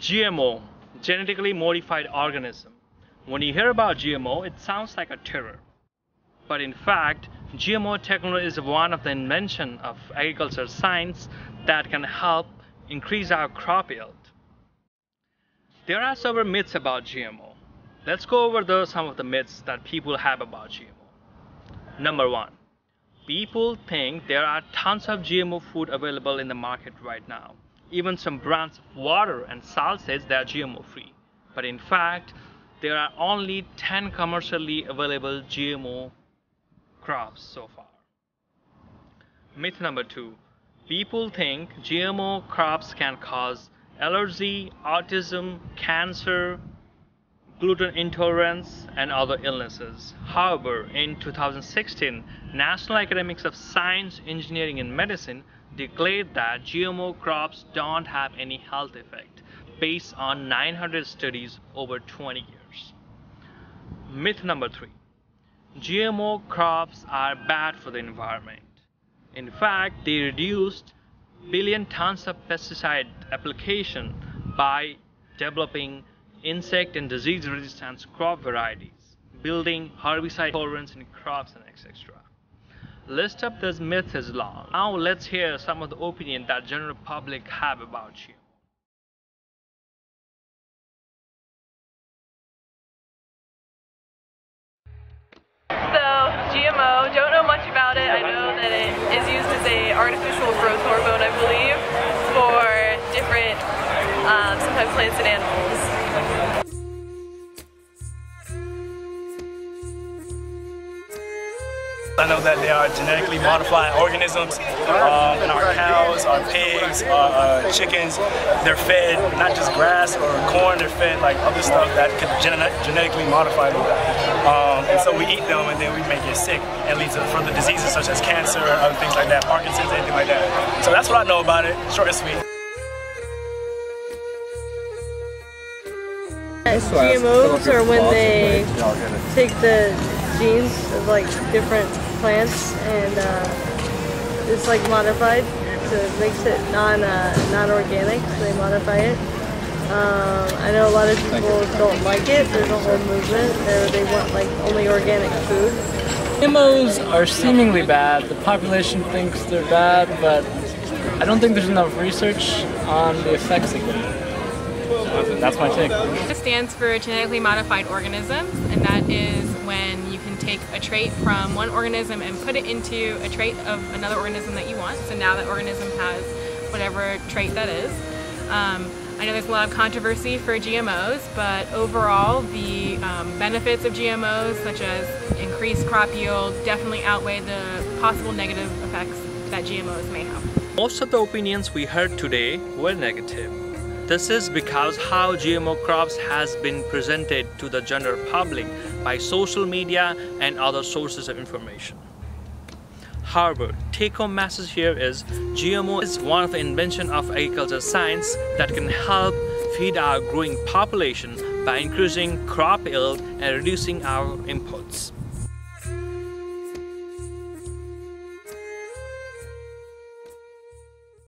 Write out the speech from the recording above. GMO, genetically modified organism. When you hear about GMO, it sounds like a terror. But in fact, GMO technology is one of the inventions of agricultural science that can help increase our crop yield. There are several myths about GMO. Let's go over some of the myths that people have about GMO. Number one, people think there are tons of GMO food available in the market right now. Even some brands of water and salt says they are GMO free. But in fact, there are only 10 commercially available GMO crops so far. Myth number two, people think GMO crops can cause allergy, autism, cancer, gluten intolerance, and other illnesses. However, in 2016, National Academies of Science, Engineering, and Medicine declared that GMO crops don't have any health effect based on 900 studies over 20 years. Myth number three, GMO crops are bad for the environment. In fact, they reduced billion tons of pesticide application by developing insect and disease resistant crop varieties, building herbicide tolerance in crops, and etc. List of these myths is long. Now let's hear some of the opinion that general public have about you. GMO, don't know much about it. I know that it is used as an artificial growth hormone, I believe, for different, sometimes plants and animals. I know that there are genetically modified organisms in our cows, our pigs, our chickens. They're fed not just grass or corn, they're fed like other stuff that could genetically modify them. And so we eat them and then we may get sick and lead to further diseases such as cancer or other things like that, Parkinson's, anything like that. So that's what I know about it, short and sweet. GMOs are when they take the genes of like different plants and it's like modified, so it makes it non-organic, so they modify it. I know a lot of people don't like it. There's a whole movement where they want like only organic food. GMOs are seemingly bad. The population thinks they're bad, but I don't think there's enough research on the effects of them. That's my take. It stands for genetically modified organisms, and that is when you can take a trait from one organism and put it into a trait of another organism that you want. So now that organism has whatever trait that is. I know there's a lot of controversy for GMOs, but overall the benefits of GMOs, such as increased crop yield, definitely outweigh the possible negative effects that GMOs may have. Most of the opinions we heard today were negative. This is because how GMO crops has been presented to the general public by social media and other sources of information. However, take-home message here is GMO is one of the inventions of agricultural science that can help feed our growing population by increasing crop yield and reducing our inputs.